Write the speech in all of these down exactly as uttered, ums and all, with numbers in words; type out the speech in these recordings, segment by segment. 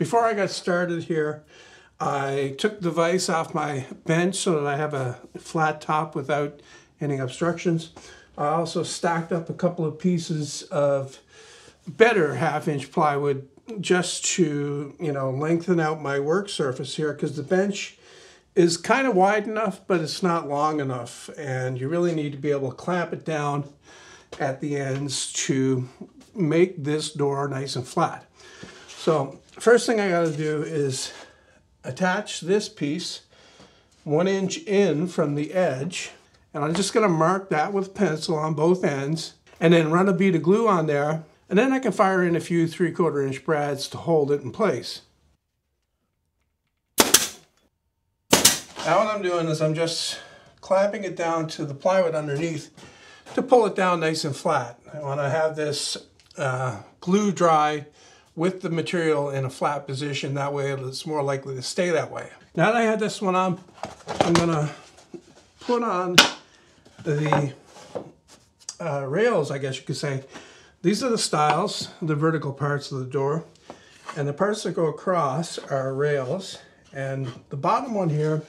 Before I got started here, I took the vise off my bench so that I have a flat top without any obstructions. I also stacked up a couple of pieces of better half-inch plywood just to, you know, lengthen out my work surface here, because the bench is kind of wide enough, but it's not long enough, and you really need to be able to clamp it down at the ends to make this door nice and flat. So first thing I got to do is attach this piece one inch in from the edge, and I'm just going to mark that with pencil on both ends and then run a bead of glue on there, and then I can fire in a few three-quarter inch brads to hold it in place. Now what I'm doing is I'm just clamping it down to the plywood underneath to pull it down nice and flat. I want to have this uh, glue dry with the material in a flat position. That way it's more likely to stay that way. Now that I had this one on, I'm gonna put on the uh, rails, I guess you could say. These are the stiles, the vertical parts of the door, and the parts that go across are rails. And the bottom one here,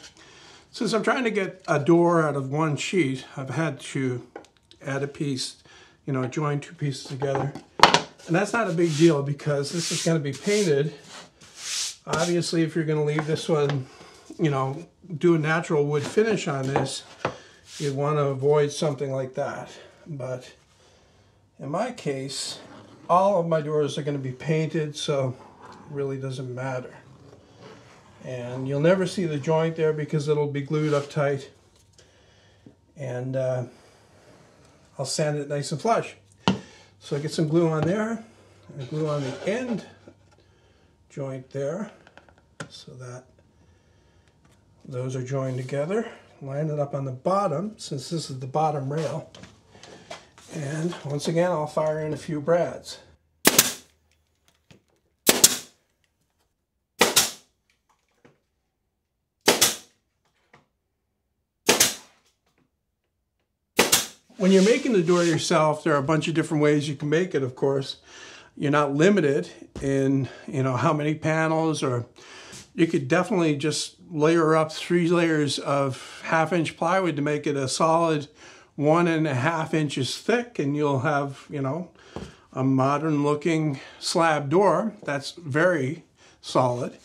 since I'm trying to get a door out of one sheet, I've had to add a piece, you know, join two pieces together. And that's not a big deal because this is going to be painted. Obviously, if you're going to leave this one, you know, do a natural wood finish on this, you'd want to avoid something like that. But in my case, all of my doors are going to be painted, so it really doesn't matter. And you'll never see the joint there because it'll be glued up tight. And uh, I'll sand it nice and flush. So I get some glue on there, and glue on the end joint there, so that those are joined together. Line it up on the bottom, since this is the bottom rail. And once again, I'll fire in a few brads. When you're making the door yourself, there are a bunch of different ways you can make it, of course. You're not limited in, you know, how many panels, or you could definitely just layer up three layers of half-inch plywood to make it a solid one and a half inches thick, and you'll have, you know, a modern-looking slab door that's very solid.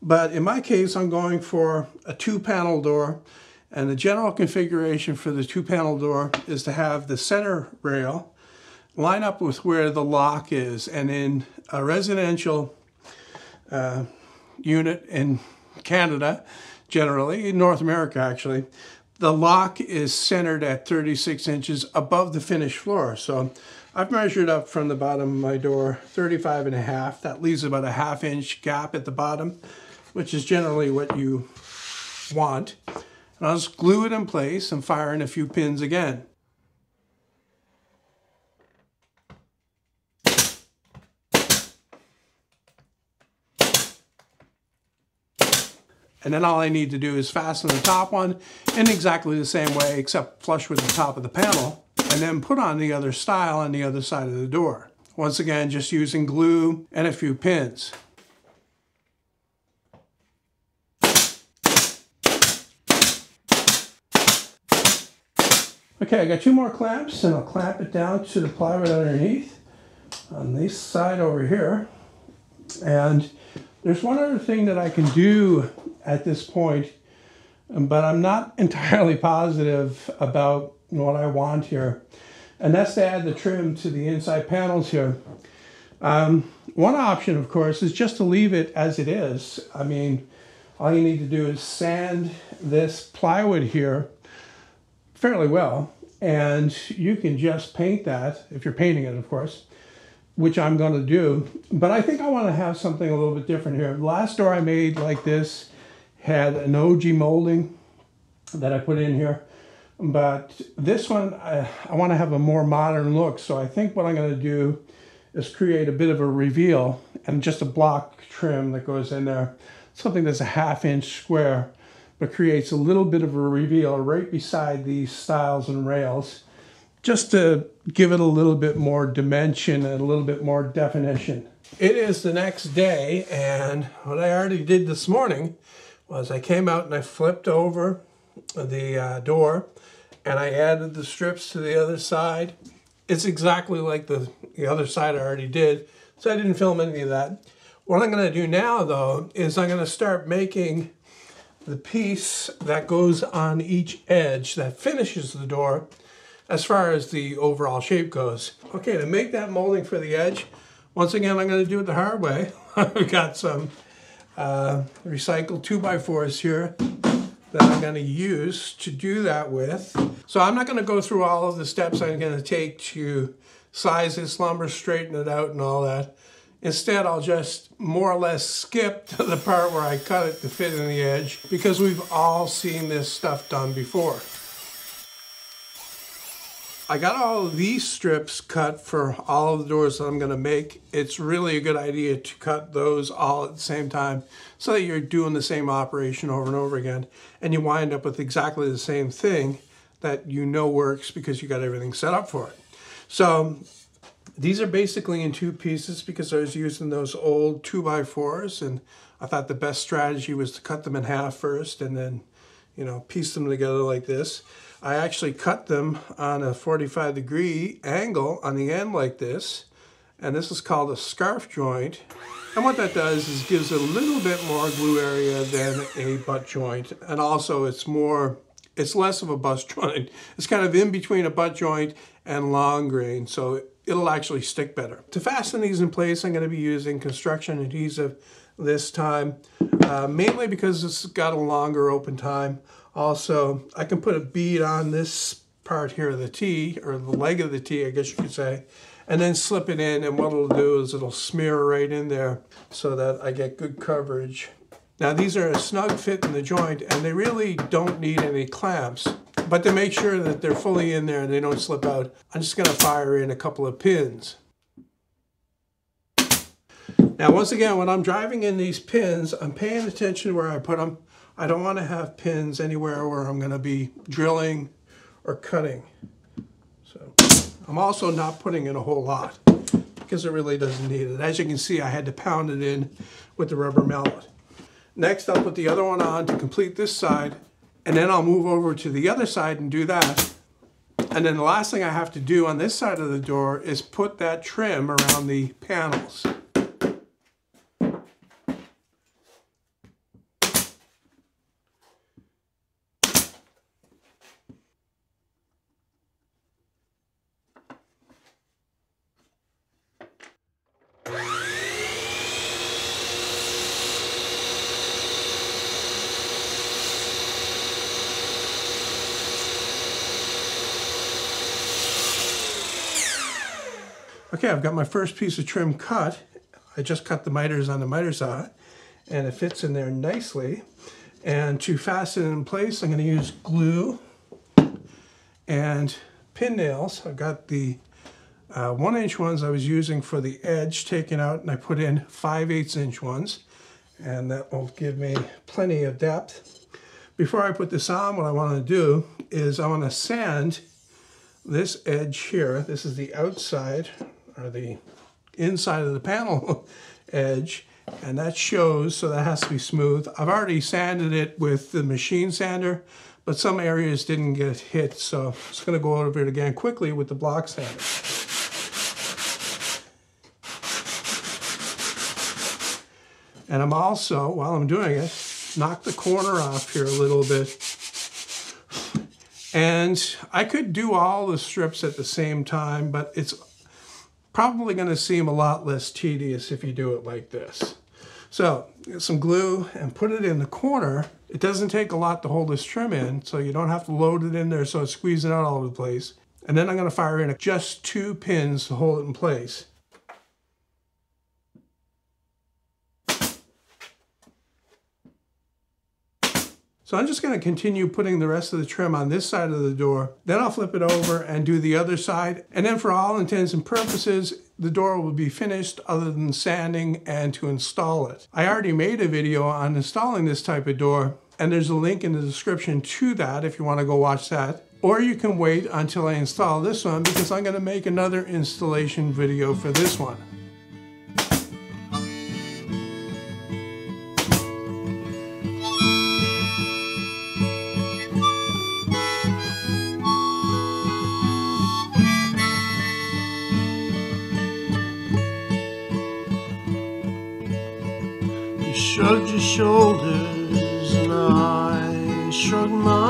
But in my case, I'm going for a two-panel door. And the general configuration for the two-panel door is to have the center rail line up with where the lock is. And in a residential uh, unit in Canada, generally, in North America actually, the lock is centered at thirty-six inches above the finished floor. So I've measured up from the bottom of my door thirty-five and a half. That leaves about a half inch gap at the bottom, which is generally what you want. And I'll just glue it in place and fire in a few pins again. And then all I need to do is fasten the top one in exactly the same way, except flush with the top of the panel, and then put on the other stile on the other side of the door. Once again, just using glue and a few pins. Okay, I got two more clamps, and I'll clamp it down to the plywood underneath on this side over here. And there's one other thing that I can do at this point, but I'm not entirely positive about what I want here. And that's to add the trim to the inside panels here. Um, one option, of course, is just to leave it as it is. I mean, all you need to do is sand this plywood here fairly well, and you can just paint that, if you're painting it, of course, which I'm going to do. But I think I want to have something a little bit different here. The last door I made like this had an O G molding that I put in here, but this one I, I want to have a more modern look. So I think what I'm going to do is create a bit of a reveal and just a block trim that goes in there, something that's a half inch square, but creates a little bit of a reveal right beside these stiles and rails, just to give it a little bit more dimension and a little bit more definition. It is the next day, and what I already did this morning was I came out and I flipped over the uh, door and I added the strips to the other side. It's exactly like the, the other side I already did, so I didn't film any of that. What I'm going to do now, though, is I'm going to start making the piece that goes on each edge that finishes the door as far as the overall shape goes. Okay, to make that molding for the edge, once again, I'm going to do it the hard way. I've got some uh, recycled two by fours here that I'm going to use to do that with. So I'm not going to go through all of the steps I'm going to take to size this lumber, straighten it out, and all that. Instead, I'll just more or less skip to the part where I cut it to fit in the edge, because we've all seen this stuff done before. I got all of these strips cut for all of the doors that I'm going to make. It's really a good idea to cut those all at the same time so that you're doing the same operation over and over again, and you wind up with exactly the same thing that you know works because you got everything set up for it. So these are basically in two pieces because I was using those old two by fours, and I thought the best strategy was to cut them in half first and then, you know, piece them together like this. I actually cut them on a forty-five degree angle on the end like this, and this is called a scarf joint. And what that does is gives a little bit more glue area than a butt joint, and also it's more, it's less of a butt joint. It's kind of in between a butt joint and long grain, so it'll actually stick better. To fasten these in place, I'm going to be using construction adhesive this time, uh, mainly because it's got a longer open time. Also, I can put a bead on this part here of the T, or the leg of the T, I guess you could say, and then slip it in, and what it'll do is it'll smear right in there so that I get good coverage. Now, these are a snug fit in the joint, and they really don't need any clamps, but to make sure that they're fully in there and they don't slip out, I'm just going to fire in a couple of pins. Now, once again, when I'm driving in these pins, I'm paying attention to where I put them. I don't want to have pins anywhere where I'm going to be drilling or cutting. So I'm also not putting in a whole lot because it really doesn't need it. As you can see, I had to pound it in with the rubber mallet. Next, I'll put the other one on to complete this side, and then I'll move over to the other side and do that. And then the last thing I have to do on this side of the door is put that trim around the panels. Okay, I've got my first piece of trim cut. I just cut the miters on the miter saw, and it fits in there nicely. And to fasten it in place, I'm going to use glue and pin nails. I've got the uh, one inch ones I was using for the edge taken out, and I put in five eighths inch ones, and that will give me plenty of depth. Before I put this on, what I want to do is I want to sand this edge here. This is the outside, or the inside of the panel edge, and that shows, so that has to be smooth. I've already sanded it with the machine sander, but some areas didn't get hit, so I'm just going to go over it again quickly with the block sander. And I'm also, while I'm doing it, knock the corner off here a little bit. And I could do all the strips at the same time, but it's probably going to seem a lot less tedious if you do it like this. So get some glue and put it in the corner. It doesn't take a lot to hold this trim in, so you don't have to load it in there so it's squeezing out all over the place. And then I'm going to fire in just two pins to hold it in place. So I'm just going to continue putting the rest of the trim on this side of the door. Then I'll flip it over and do the other side. And then for all intents and purposes, the door will be finished other than sanding and to install it. I already made a video on installing this type of door, and there's a link in the description to that if you want to go watch that. Or you can wait until I install this one, because I'm going to make another installation video for this one. shrugged your shoulders and I shrugged mine.